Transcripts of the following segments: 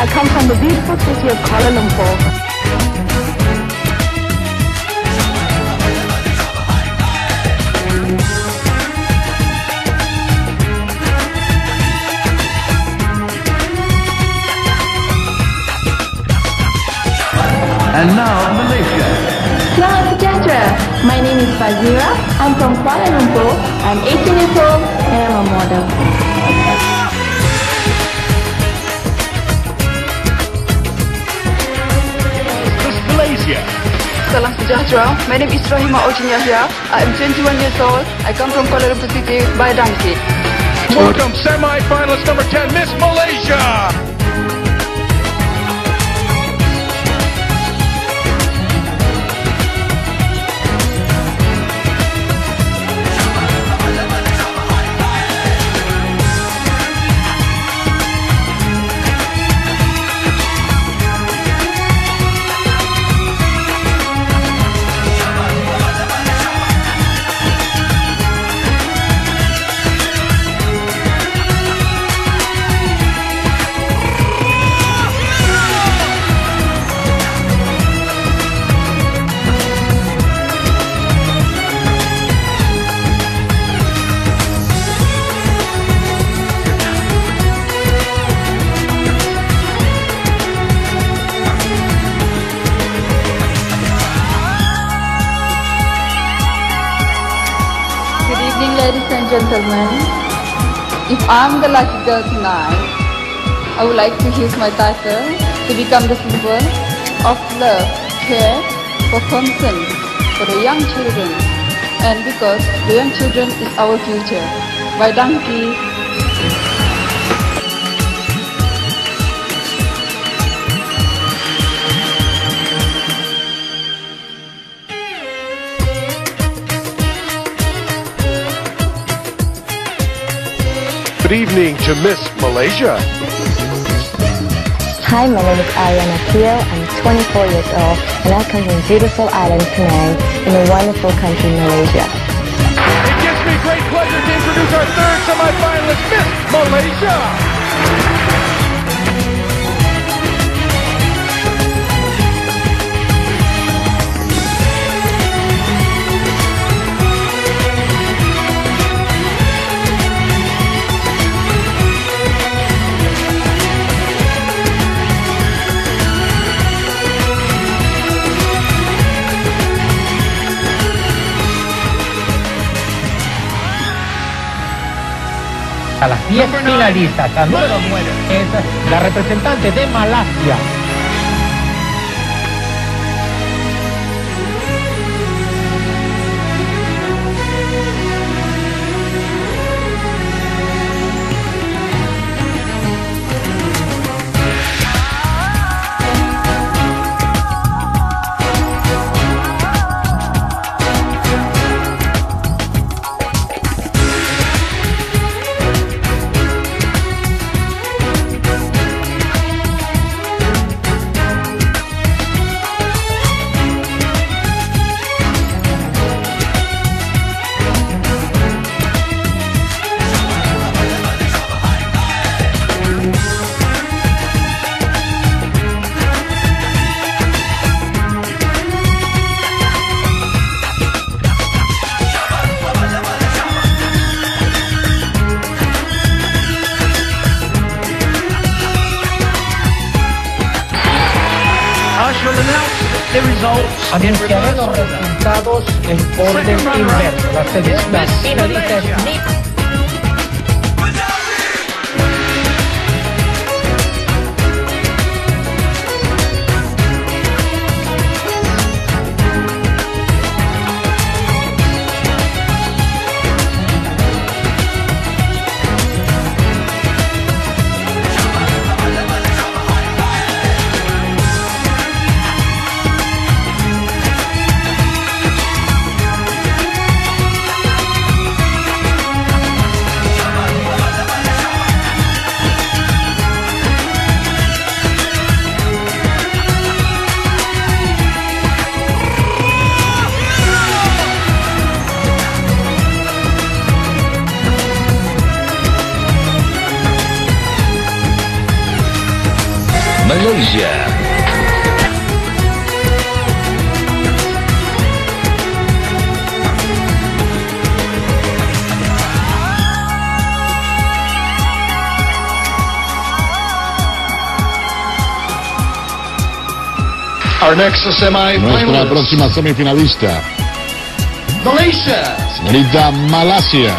I come from the beautiful city of Kuala Lumpur. And now, Malaysia. Selamat sejahtera. My name is Fazira. I'm from Kuala Lumpur. I'm 18 years old and I'm a model. Malaysia. Salam sejahtera. My name is Rahima Orchient Yayah. I'm 21 years old. I come from Kuala Lumpur City by Dangsi. Welcome semi-finalist number 10, Miss Malaysia. Ladies and gentlemen, if I'm the lucky girl tonight, I would like to use my title to become the symbol of love, care, for concern for the young children, and because the young children is our future. By Dangki. Good evening to Miss Malaysia. Hi, my name is Arianna Teoh. I'm 24 years old and I come from beautiful island Penang in a wonderful country, Malaysia. It gives me great pleasure to introduce our third semi-finalist, Miss Malaysia. A las 10 finalistas, a número 9 es la representante de Malasia. Anunciaré los resultados en orden inverso. Las selecciones finalistas. Malaysia. Nuestra próxima semifinalista, señorita Malasia.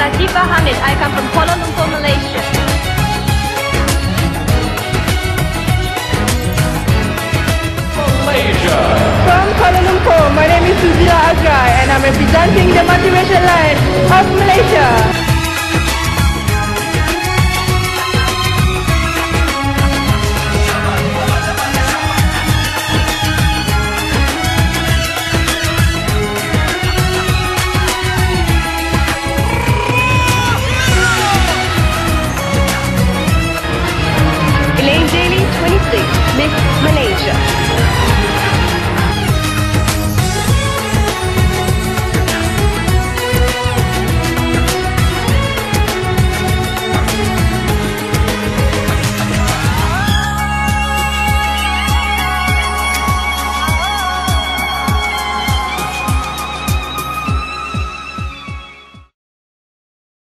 Latifah Abdul Hamid, I come from Kuala Lumpur, Malaysia. From Kuala Lumpur, my name is Suziela Bt Azrai and I'm representing the motivation line of Malaysia.